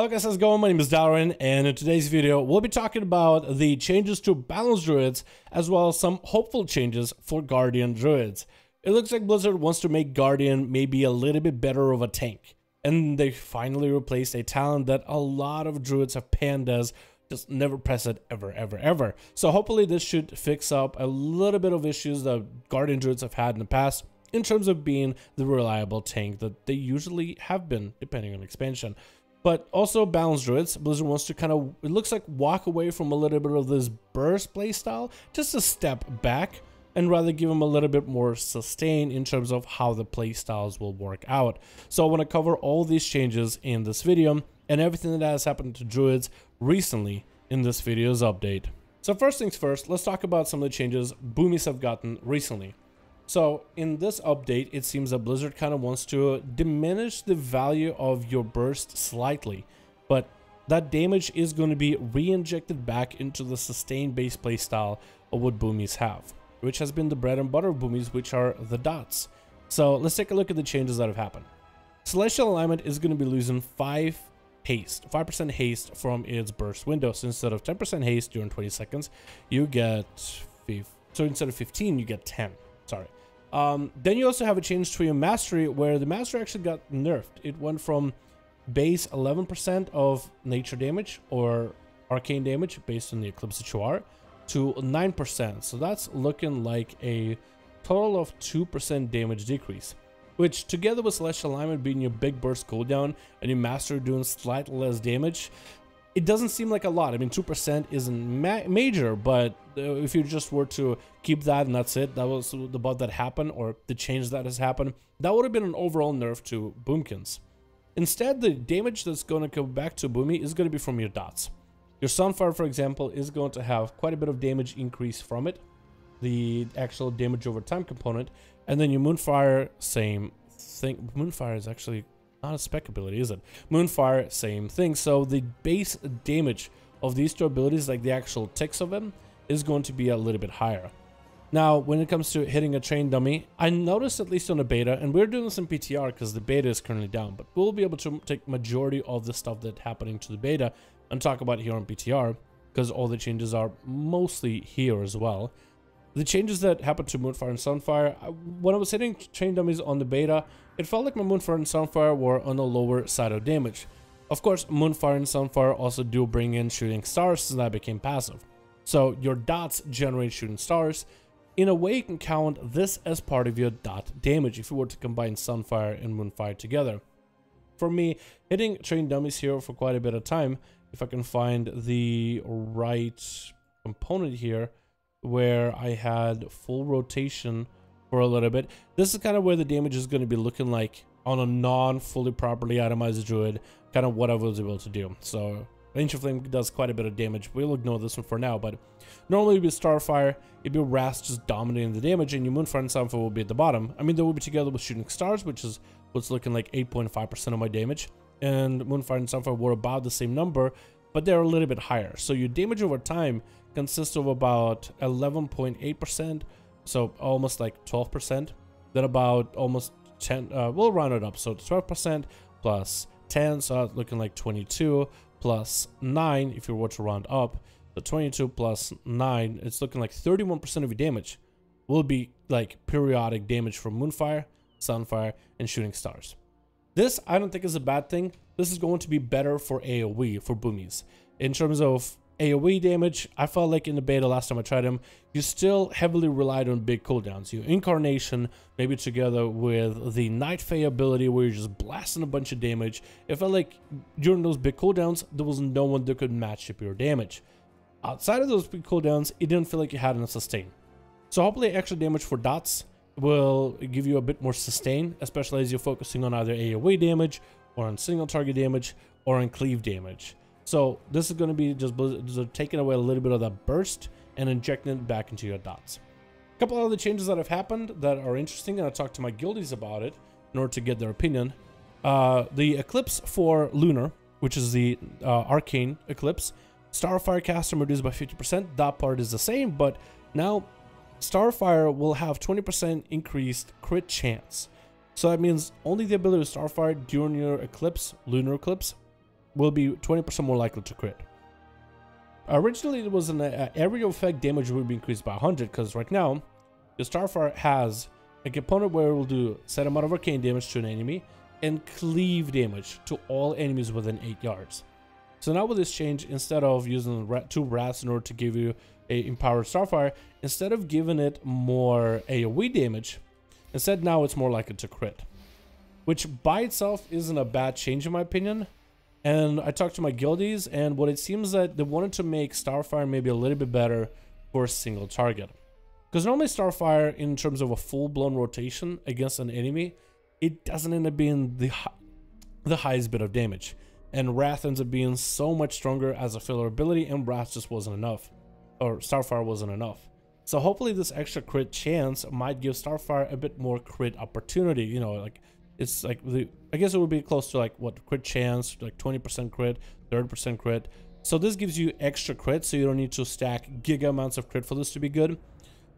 Hello guys, how's it going? My name is Darren, and in today's video we'll be talking about the changes to balance druids as well as some hopeful changes for Guardian druids. It looks like Blizzard wants to make Guardian maybe a little bit better of a tank, and they finally replaced a talent that a lot of druids have panned as just never press it ever. So hopefully this should fix up a little bit of issues that Guardian druids have had in the past in terms of being the reliable tank that they usually have been, depending on expansion. But also balance druids, Blizzard wants to kind of, it looks like, walk away from a little bit of this burst playstyle, just a step back, and rather give them a little bit more sustain in terms of how the playstyles will work out. So I want to cover all these changes in this video and everything that has happened to druids recently in this video's update. So first things first, let's talk about some of the changes boomies have gotten recently. So in this update, it seems that Blizzard kind of wants to diminish the value of your burst slightly, but that damage is going to be re-injected back into the sustain base playstyle of what boomies have, which has been the bread and butter of boomies, which are the dots. So let's take a look at the changes that have happened. Celestial Alignment is going to be losing 5% haste from its burst window. So instead of 10% haste during 20 seconds, you get 5. So instead of 15, you get 10. Sorry. Then you also have a change to your mastery, where the mastery actually got nerfed. It went from base 11% of nature damage or arcane damage based on the eclipse that you are to 9%. So that's looking like a total of 2% damage decrease, which together with Celestial Alignment being your big burst cooldown and your mastery doing slightly less damage, it doesn't seem like a lot. I mean, 2% isn't major, but if you just were to keep that and that's it, that was the buff that happened or the change that has happened, that would have been an overall nerf to boomkins. Instead, the damage that's going to come back to boomy is going to be from your dots. Your Sunfire, for example, is going to have quite a bit of damage increase from it, the actual damage over time component, and then your Moonfire, same thing. Moonfire is actually not a spec ability, is it? Moonfire, same thing. So the base damage of these two abilities, like the actual ticks of them, is going to be a little bit higher. Now, when it comes to hitting a train dummy, I noticed, at least on the beta, and we're doing this in PTR because the beta is currently down, but we'll be able to take majority of the stuff that's happening to the beta and talk about here on PTR, because all the changes are mostly here as well. The changes that happened to Moonfire and Sunfire, when I was hitting train dummies on the beta, it felt like my Moonfire and Sunfire were on the lower side of damage. Of course, Moonfire and Sunfire also do bring in Shooting Stars, since that became passive. So your dots generate Shooting Stars. In a way, you can count this as part of your dot damage if you were to combine Sunfire and Moonfire together. For me, hitting train dummies here for quite a bit of time, if I can find the right component here, where I had full rotation for a little bit. This is kind of where the damage is going to be looking like on a non-fully properly itemized druid, kind of what I was able to do. So Ancient Flame does quite a bit of damage. We'll ignore this one for now, but normally it'd be Starfire, it'd be Wrath just dominating the damage, and your Moonfire and Sunfire will be at the bottom. I mean, they will be together with Shooting Stars, which is what's looking like 8.5% of my damage, and Moonfire and Sunfire were about the same number, but they're a little bit higher. So your damage over time consists of about 11.8%, so almost like 12%, then about almost 10, we'll round it up, so 12% plus 10, so that's looking like 22 plus 9, if you were to round up, the 22 plus 9, it's looking like 31% of your damage will be like periodic damage from Moonfire, Sunfire, and Shooting Stars. This I don't think is a bad thing. This is going to be better for AoE, for boomies. In terms of AoE damage, I felt like in the beta last time I tried him, you still heavily relied on big cooldowns. Your Incarnation, maybe together with the Night Fae ability where you're just blasting a bunch of damage, it felt like during those big cooldowns, there was no one that could match up your damage. Outside of those big cooldowns, it didn't feel like you had enough sustain. So hopefully extra damage for dots will give you a bit more sustain, especially as you're focusing on either AoE damage, or on single target damage, or on cleave damage. So this is going to be just taking away a little bit of that burst and injecting it back into your dots. A couple other changes that have happened that are interesting, and I talked to my guildies about it in order to get their opinion. The Eclipse for Lunar, which is the Arcane Eclipse, Starfire caster reduced by 50%. That part is the same, but now Starfire will have 20% increased crit chance. So that means only the ability of Starfire during your Eclipse, Lunar Eclipse, will be 20% more likely to crit. Originally, it was an area effect damage would be increased by 100, because right now, the Starfire has a component where it will do a set amount of arcane damage to an enemy and cleave damage to all enemies within 8 yards. So now with this change, instead of using 2 Wraths in order to give you a empowered Starfire, instead of giving it more AoE damage, instead now it's more likely to crit. Which by itself isn't a bad change in my opinion. And I talked to my guildies, and what it seems that they wanted to make Starfire maybe a little bit better for a single target. Because normally Starfire, in terms of a full-blown rotation against an enemy, it doesn't end up being the highest bit of damage. And Wrath ends up being so much stronger as a filler ability, and Wrath just wasn't enough. Or Starfire wasn't enough. So hopefully this extra crit chance might give Starfire a bit more crit opportunity. You know, like, it's like, I guess it would be close to like, what, crit chance, like 20% crit, 30% crit. So this gives you extra crit, so you don't need to stack giga amounts of crit for this to be good.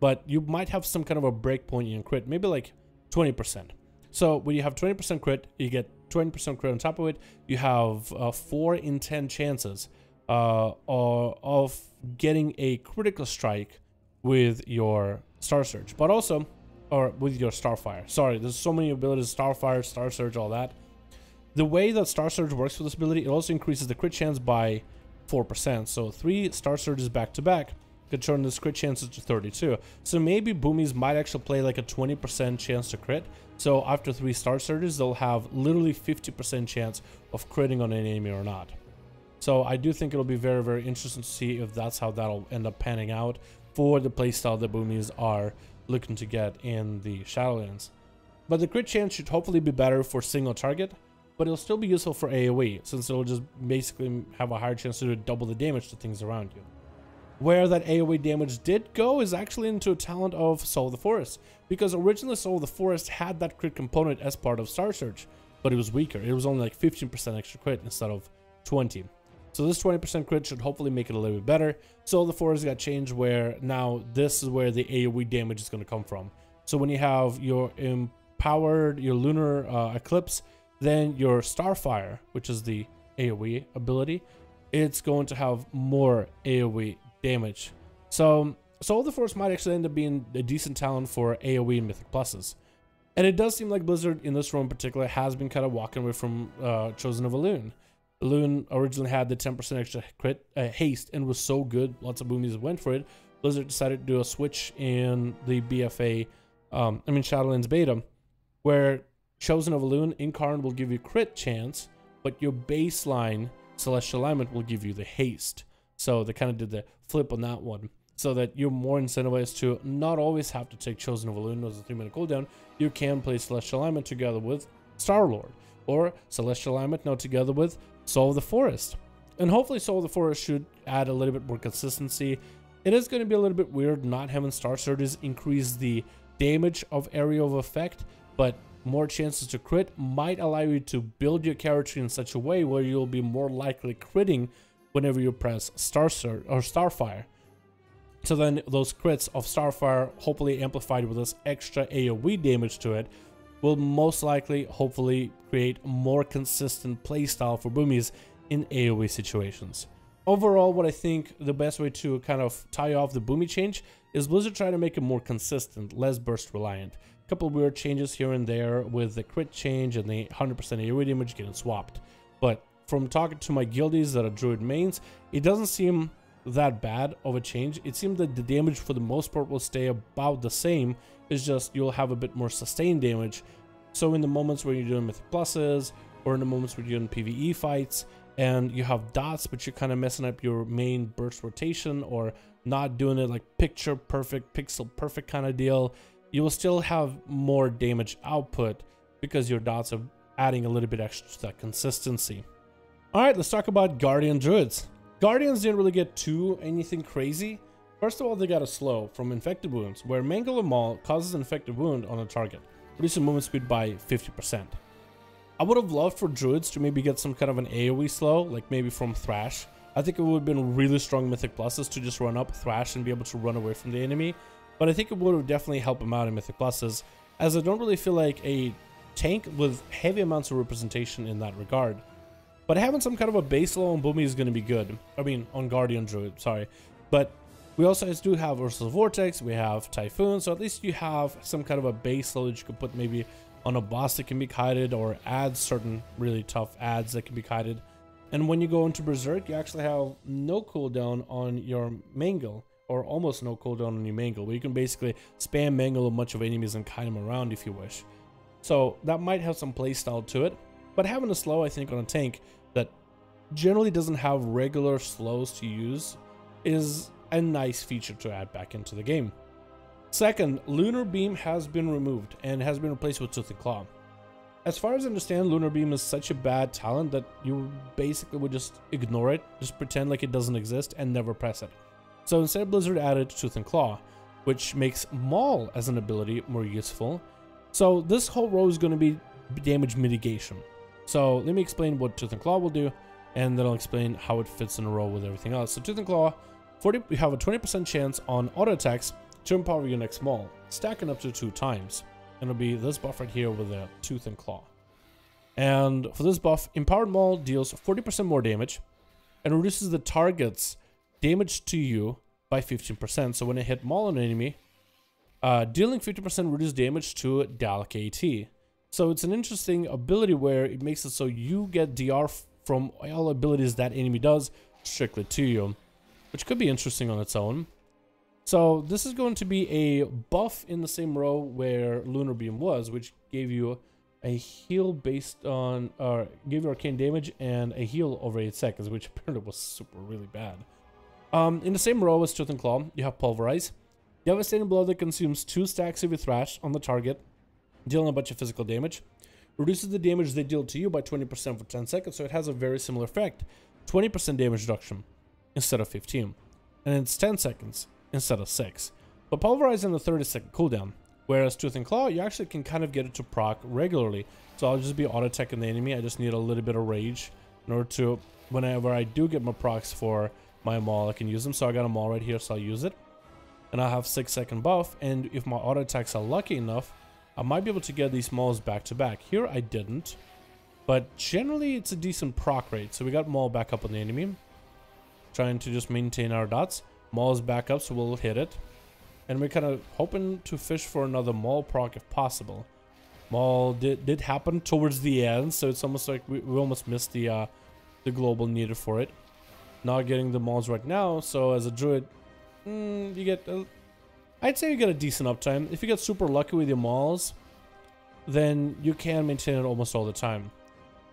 But you might have some kind of a breakpoint in crit, maybe like 20%. So when you have 20% crit, you get 20% crit on top of it. You have 4 in 10 chances of getting a critical strike with your Star Surge, but also, or with your Starfire. Sorry, there's so many abilities, Starfire, Star Surge, all that. The way that Star Surge works for this ability, it also increases the crit chance by 4%. So 3 Star Surges back to back could turn this crit chances to 32. So maybe Boomies might actually play like a 20% chance to crit. So after 3 Star Surges, they'll have literally 50% chance of critting on an enemy or not. So I do think it'll be very, very interesting to see if that's how that'll end up panning out for the playstyle that Boomies are looking to get in the Shadowlands. But the crit chance should hopefully be better for single target, but it'll still be useful for AoE, since it'll just basically have a higher chance to do double the damage to things around you. Where that AoE damage did go is actually into a talent of Soul of the Forest, because originally Soul of the Forest had that crit component as part of Star Surge, but it was weaker. It was only like 15% extra crit instead of 20. So this 20% crit should hopefully make it a little bit better. Soul of the Forest got changed where now this is where the AoE damage is going to come from. So when you have your empowered, your Lunar Eclipse, then your Starfire, which is the AoE ability, it's going to have more AoE damage. So Soul of the Forest might actually end up being a decent talent for AoE and Mythic Pluses. And it does seem like Blizzard in this role in particular has been kind of walking away from Chosen of Elune. Elune originally had the 10% extra crit haste and was so good, lots of Boomies went for it. Blizzard decided to do a switch in the BFA, Shadowlands beta, where Chosen of Elune Incarn will give you crit chance, but your baseline Celestial Alignment will give you the haste. So they kind of did the flip on that one, so that you're more incentivized to not always have to take Chosen of Elune as a 3-minute cooldown. You can play Celestial Alignment together with Star Lord, or Celestial Alignment now together with Soul of the Forest. And hopefully Soul of the Forest should add a little bit more consistency. It is going to be a little bit weird not having Star Surges increase the damage of area of effect, but more chances to crit might allow you to build your character in such a way where you'll be more likely critting whenever you press Star Surge or Starfire. So then those crits of Starfire, hopefully amplified with this extra AoE damage to it, will most likely, hopefully, create more consistent playstyle for Boomies in AoE situations. Overall, what I think the best way to kind of tie off the Boomie change is Blizzard trying to make it more consistent, less burst reliant. A couple weird changes here and there with the crit change and the 100% AoE damage getting swapped. But from talking to my guildies that are Druid mains, it doesn't seem that bad of a change. It seemed that the damage for the most part will stay about the same. It's just you'll have a bit more sustained damage. So in the moments where you're doing Mythic Pluses, or in the moments where you're doing PvE fights, and you have dots, but you're kind of messing up your main burst rotation, or not doing it like picture perfect, pixel perfect kind of deal, you will still have more damage output because your dots are adding a little bit extra to that consistency. All right, let's talk about Guardian Druids. Guardians didn't really get too anything crazy. First of all, they got a slow from Infected Wounds, where Mangle and Maul causes an Infected Wound on a target, reducing movement speed by 50%. I would have loved for Druids to maybe get some kind of an AoE slow, like maybe from Thrash. I think it would have been really strong Mythic Pluses to just run up Thrash and be able to run away from the enemy, but I think it would have definitely helped them out in Mythic Pluses, as I don't really feel like a tank with heavy amounts of representation in that regard. But having some kind of a base level on Boomy is going to be good. I mean, on Guardian Druid, sorry. But we also do have Ursa's Vortex, we have Typhoon, so at least you have some kind of a base level that you could put maybe on a boss that can be kited, or add certain really tough adds that can be kited. And when you go into Berserk, you actually have no cooldown on your Mangle, or almost no cooldown on your Mangle, where you can basically spam Mangle a bunch of enemies and kite them around if you wish. So that might have some playstyle to it. But having a slow, I think, on a tank that generally doesn't have regular slows to use is a nice feature to add back into the game. Second, Lunar Beam has been removed and has been replaced with Tooth and Claw. As far as I understand, Lunar Beam is such a bad talent that you basically would just ignore it, just pretend like it doesn't exist and never press it. So instead, Blizzard added Tooth and Claw, which makes Maul as an ability more useful. So this whole row is going to be damage mitigation. So let me explain what Tooth and Claw will do, and then I'll explain how it fits in a row with everything else. So Tooth and Claw, you have a 20% chance on auto attacks to empower your next Maul, stacking up to 2 times. And it'll be this buff right here with a Tooth and Claw. And for this buff, empowered Maul deals 40% more damage and reduces the target's damage to you by 15%. So when it hit Maul on an enemy, dealing 50% reduced damage to Dalek AT. So it's an interesting ability where it makes it so you get DR from all abilities that enemy does strictly to you, which could be interesting on its own. So this is going to be a buff in the same row where Lunar Beam was, which gave you a heal based on, or gave you arcane damage and a heal over 8 seconds, which apparently was super really bad. In the same row as Tooth and Claw, you have Pulverize. Devastating blow that consumes 2 stacks of your Thrash on the target, dealing a bunch of physical damage. Reduces the damage they deal to you by 20% for 10 seconds, so it has a very similar effect. 20% damage reduction instead of 15. And it's 10 seconds instead of 6. But Pulverize in the 30-second cooldown, whereas Tooth and Claw, you actually can kind of get it to proc regularly. So I'll just be auto-attacking the enemy, I just need a little bit of rage in order to, whenever I do get my procs for my Maul, I can use them. So I got a Maul right here, so I'll use it. And I'll have 6-second buff, and if my auto-attacks are lucky enough, I might be able to get these Mauls back to back. Here I didn't, but generally it's a decent proc rate. So we got Maul back up on the enemy, trying to just maintain our dots. Maul is back up, so we'll hit it, and we're kind of hoping to fish for another Maul proc if possible. Maul did happen towards the end, so it's almost like we almost missed the global needed for it. Not getting the Mauls right now, so as a Druid, you get I'd say you get a decent uptime. If you get super lucky with your Mauls, then you can maintain it almost all the time.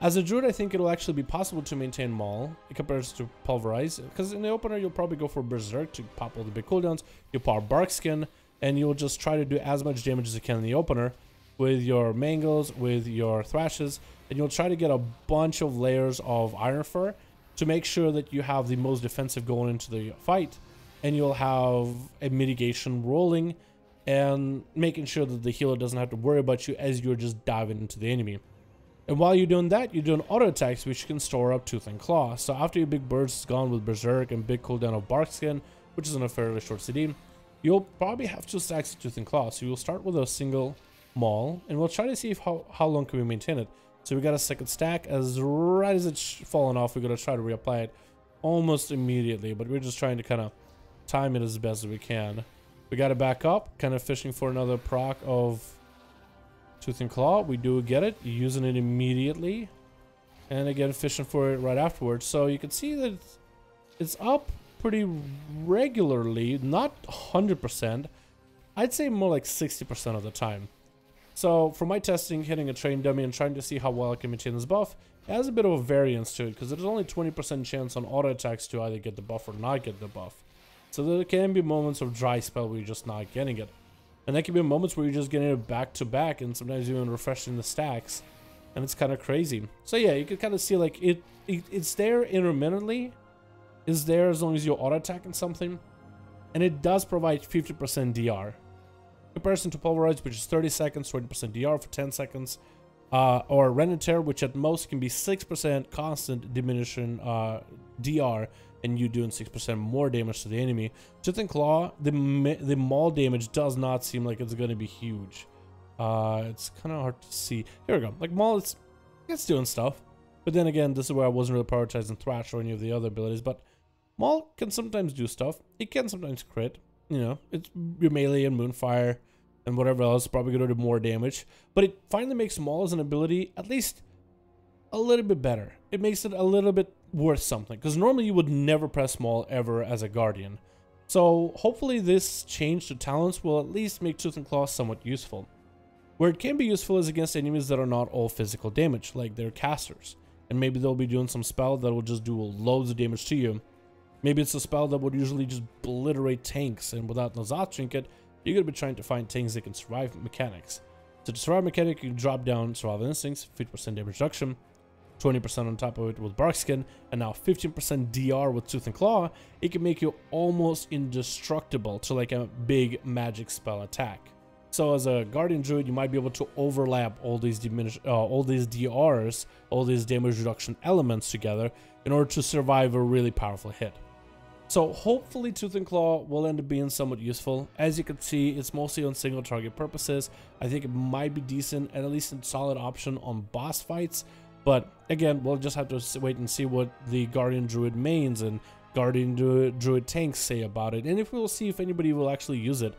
As a Druid, I think it'll actually be possible to maintain Maul compared to Pulverize, because in the opener, you'll probably go for Berserk to pop all the big cooldowns, you'll power Bark Skin, and you'll just try to do as much damage as you can in the opener with your Mangles, with your Thrashes, and you'll try to get a bunch of layers of Iron Fur to make sure that you have the most defensive going into the fight, and you'll have a mitigation rolling and making sure that the healer doesn't have to worry about you as you're just diving into the enemy. And while you're doing that, you're doing auto attacks, which can store up Tooth and Claw. So after your big burst is gone with Berserk and big cooldown of Bark Skin, which is on a fairly short CD, you'll probably have 2 stacks of Tooth and Claw. So you'll start with a single Maul, and we'll try to see if how long can we maintain it. So we got a second stack. As right as it's fallen off, we're going to try to reapply it almost immediately, but we're just trying to kind of time it as best as we can. We got it back up, kind of fishing for another proc of Tooth and Claw. We do get it, using it immediately, and again fishing for it right afterwards. So you can see that it's up pretty regularly, not 100%, I'd say more like 60% of the time. So for my testing, hitting a train dummy and trying to see how well I can maintain this buff, it has a bit of a variance to it, because there's only 20% chance on auto attacks to either get the buff or not get the buff. So there can be moments of dry spell where you're just not getting it. And there can be moments where you're just getting it back to back, and sometimes even refreshing the stacks, and it's kind of crazy. So yeah, you can kind of see like it's there intermittently, is there as long as you're auto attacking something, and it does provide 50% DR. In comparison to Pulverize, which is 30 seconds, 20% DR for 10 seconds, or Ren and Tear, which at most can be 6% constant diminishing DR, and you doing 6% more damage to the enemy. Tooth and Claw, the Maul damage does not seem like it's going to be huge. It's kind of hard to see. Here we go. Like Maul, it's doing stuff. But then again, this is where I wasn't really prioritizing Thrash or any of the other abilities, but Maul can sometimes do stuff. It can sometimes crit. You know, it's your melee and Moonfire and whatever else, probably going to do more damage. But it finally makes Maul as an ability at least a little bit better. It makes it a little bit worth something, because normally you would never press Maul ever as a Guardian. So hopefully this change to talents will at least make Tooth and Claw somewhat useful. Where it can be useful is against enemies that are not all physical damage, like their casters. And maybe they'll be doing some spell that will just do loads of damage to you. Maybe it's a spell that would usually just obliterate tanks, and without Nozath Trinket, you're going to be trying to find tanks that can survive mechanics. So to survive mechanic, you can drop down Survival Instincts, 50% damage reduction, 20% on top of it with Bark Skin, and now 15% DR with Tooth and Claw. It can make you almost indestructible to like a big magic spell attack. So as a Guardian Druid, you might be able to overlap all these DRs, all these damage reduction elements together in order to survive a really powerful hit. So hopefully Tooth and Claw will end up being somewhat useful. As you can see, it's mostly on single target purposes. I think it might be decent and at least a solid option on boss fights. But again, we'll just have to wait and see what the Guardian Druid mains and Guardian Druid tanks say about it. And if we'll see if anybody will actually use it.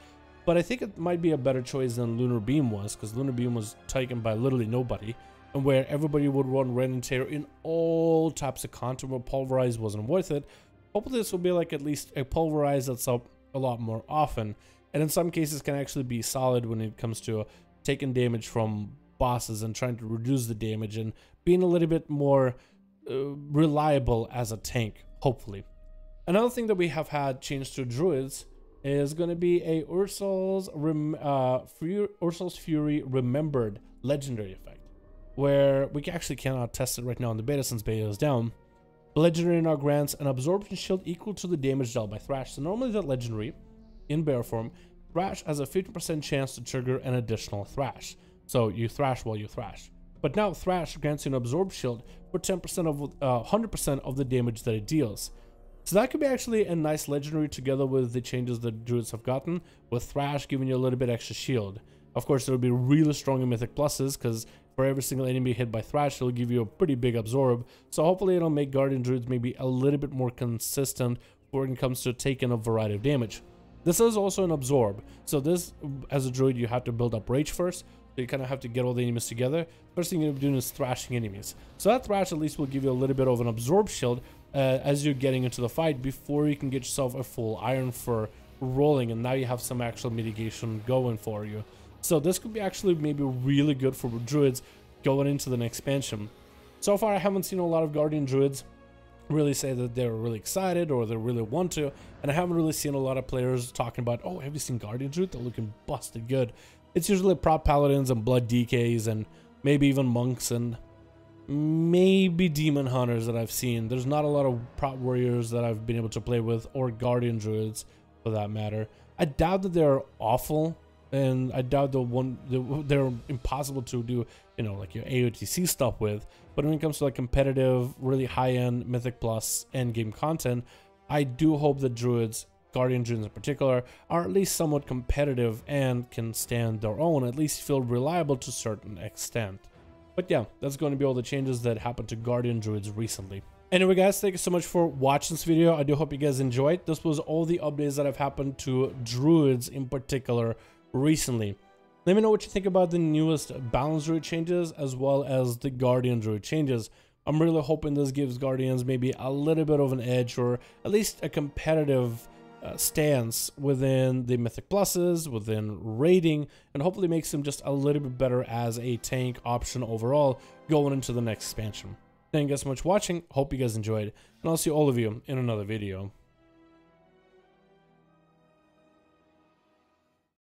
But I think it might be a better choice than Lunar Beam was, because Lunar Beam was taken by literally nobody, and where everybody would run Ren and Tear in all types of content where Pulverize wasn't worth it. Hopefully this will be like at least a Pulverize that's up a lot more often, and in some cases can actually be solid when it comes to taking damage from bosses and trying to reduce the damage and being a little bit more reliable as a tank, hopefully. Another thing that we have had changed to Druids is going to be a Ursa's Fury Remembered legendary effect, where we actually cannot test it right now in the beta since beta is down. The legendary now grants an absorption shield equal to the damage dealt by Thrash. So normally that legendary in bear form, Thrash has a 50% chance to trigger an additional Thrash, so you thrash while you thrash. But now Thrash grants you an absorb shield for 100% of the damage that it deals. So that could be actually a nice legendary together with the changes that Druids have gotten, with Thrash giving you a little bit extra shield. Of course, there will be really strong in Mythic pluses, because for every single enemy hit by Thrash, it'll give you a pretty big absorb. So hopefully it'll make Guardian Druids maybe a little bit more consistent when it comes to taking a variety of damage. This is also an absorb. So this, as a Druid, you have to build up Rage first. So you kind of have to get all the enemies together. First thing you're going to be doing is thrashing enemies. So that Thrash at least will give you a little bit of an absorb shield as you're getting into the fight before you can get yourself a full Iron Fur rolling, and now you have some actual mitigation going for you. So this could be actually maybe really good for Druids going into the next expansion. So far I haven't seen a lot of Guardian Druids really say that they're really excited or they really want to, and I haven't really seen a lot of players talking about, oh, have you seen Guardian Druid? They're looking busted good. It's usually prop paladins and blood DKs and maybe even monks and maybe demon hunters that I've seen. There's not a lot of prop warriors that I've been able to play with, or Guardian Druids for that matter. I doubt that they're awful, and I doubt they're impossible to do, you know, like your AOTC stuff with. But when it comes to like competitive, really high-end Mythic Plus end game content, I do hope that Druids, Guardian Druids in particular, are at least somewhat competitive and can stand their own, at least feel reliable to a certain extent. But yeah, that's going to be all the changes that happened to Guardian Druids recently. Anyway guys, thank you so much for watching this video. I do hope you guys enjoyed. This was all the updates that have happened to Druids in particular recently. Let me know what you think about the newest Balanced Druid changes as well as the Guardian Druid changes. I'm really hoping this gives Guardians maybe a little bit of an edge, or at least a competitive stance within the Mythic pluses, within raiding, and hopefully makes them just a little bit better as a tank option overall going into the next expansion. Thank you guys so much for watching. Hope you guys enjoyed, and I'll see all of you in another video.